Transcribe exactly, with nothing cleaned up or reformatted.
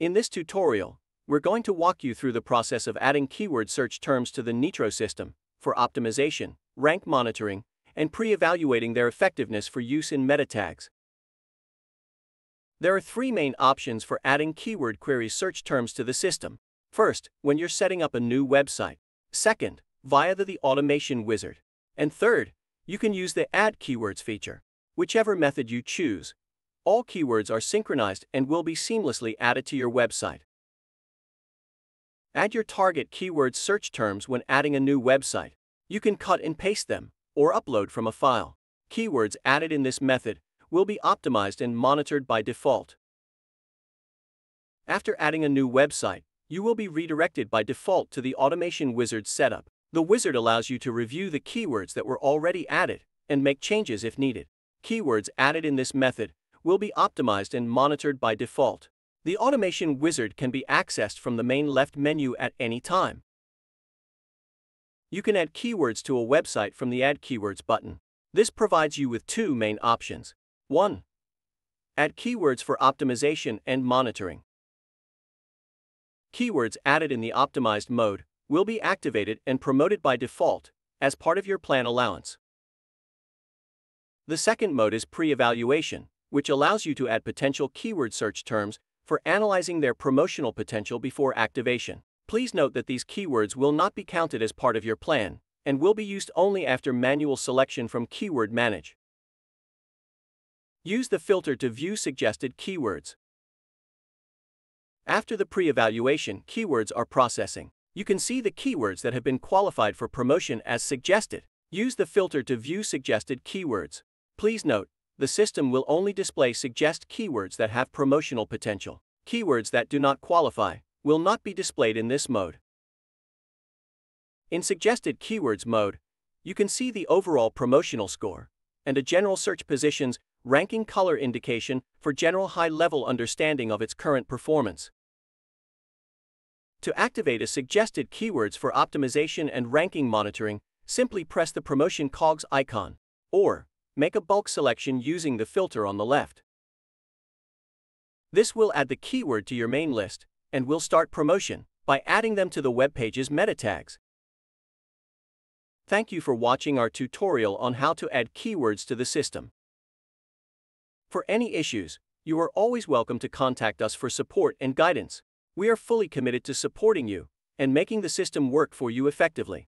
In this tutorial, we're going to walk you through the process of adding keyword search terms to the Nytro system for optimization, rank monitoring, and pre-evaluating their effectiveness for use in meta tags. There are three main options for adding keyword query search terms to the system. First, when you're setting up a new website. Second, via the, the Automation Wizard. And third, you can use the Add Keywords feature. Whichever method you choose, all keywords are synchronized and will be seamlessly added to your website. Add your target keyword search terms when adding a new website. You can cut and paste them, or upload from a file. Keywords added in this method will be optimized and monitored by default. After adding a new website, you will be redirected by default to the Automation Wizard setup. The wizard allows you to review the keywords that were already added and make changes if needed. Keywords added in this method will be optimized and monitored by default. The Automation Wizard can be accessed from the main left menu at any time. You can add keywords to a website from the Add Keywords button. This provides you with two main options. one. Add keywords for optimization and monitoring. Keywords added in the optimized mode will be activated and promoted by default as part of your plan allowance. The second mode is pre-evaluation, which allows you to add potential keyword search terms for analyzing their promotional potential before activation. Please note that these keywords will not be counted as part of your plan and will be used only after manual selection from Keyword Manage. Use the filter to view suggested keywords. After the pre-evaluation, keywords are processing. You can see the keywords that have been qualified for promotion as suggested. Use the filter to view suggested keywords. Please note, the system will only display suggest keywords that have promotional potential. Keywords that do not qualify will not be displayed in this mode. In suggested keywords mode, you can see the overall promotional score and a general search positions ranking color indication for general high-level understanding of its current performance. To activate a suggested keywords for optimization and ranking monitoring, simply press the promotion cogs icon, or make a bulk selection using the filter on the left. This will add the keyword to your main list, and will start promotion by adding them to the web page's meta tags. Thank you for watching our tutorial on how to add keywords to the system. For any issues, you are always welcome to contact us for support and guidance. We are fully committed to supporting you and making the system work for you effectively.